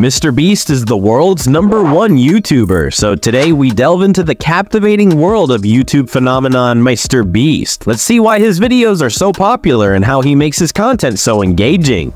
MrBeast is the world's #1 YouTuber, so today we delve into the captivating world of YouTube phenomenon MrBeast. Let's see why his videos are so popular and how he makes his content so engaging.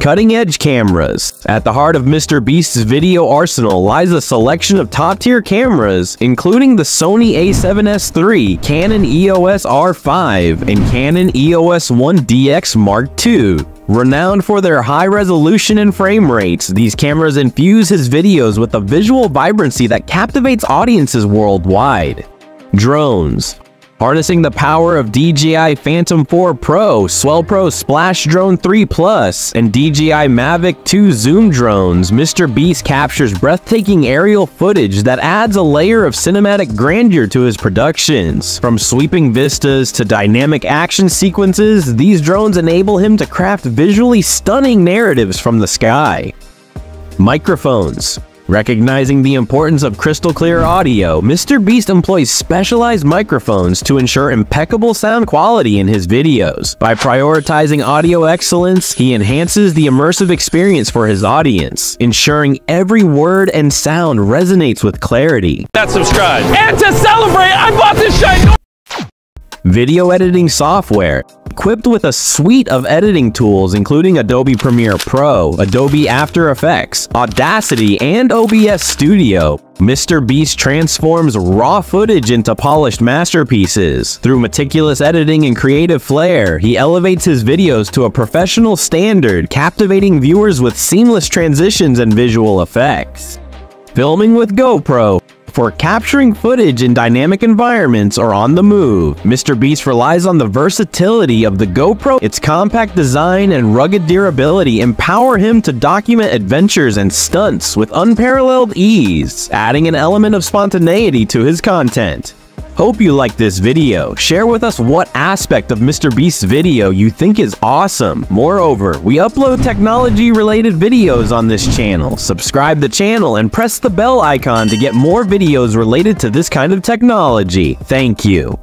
Cutting-edge cameras. At the heart of MrBeast's video arsenal lies a selection of top-tier cameras, including the Sony A7S III, Canon EOS R5, and Canon EOS 1DX Mark II. Renowned for their high resolution and frame rates, these cameras infuse his videos with a visual vibrancy that captivates audiences worldwide. Drones. Harnessing the power of DJI Phantom 4 Pro, Swell Pro Splash Drone 3 Plus, and DJI Mavic 2 Zoom drones, MrBeast captures breathtaking aerial footage that adds a layer of cinematic grandeur to his productions. From sweeping vistas to dynamic action sequences, these drones enable him to craft visually stunning narratives from the sky. Microphones. Recognizing the importance of crystal-clear audio, MrBeast employs specialized microphones to ensure impeccable sound quality in his videos. By prioritizing audio excellence, he enhances the immersive experience for his audience, ensuring every word and sound resonates with clarity. That's subscribe. And to celebrate, I bought this shiny... Video editing software. Equipped with a suite of editing tools including Adobe Premiere Pro, Adobe After Effects, Audacity, and OBS Studio, MrBeast transforms raw footage into polished masterpieces. Through meticulous editing and creative flair, he elevates his videos to a professional standard, captivating viewers with seamless transitions and visual effects. Filming with GoPro. For capturing footage in dynamic environments or on the move, MrBeast relies on the versatility of the GoPro. Its compact design and rugged durability empower him to document adventures and stunts with unparalleled ease, adding an element of spontaneity to his content. Hope you liked this video. Share with us what aspect of MrBeast's video you think is awesome. Moreover, we upload technology-related videos on this channel. Subscribe the channel and press the bell icon to get more videos related to this kind of technology. Thank you.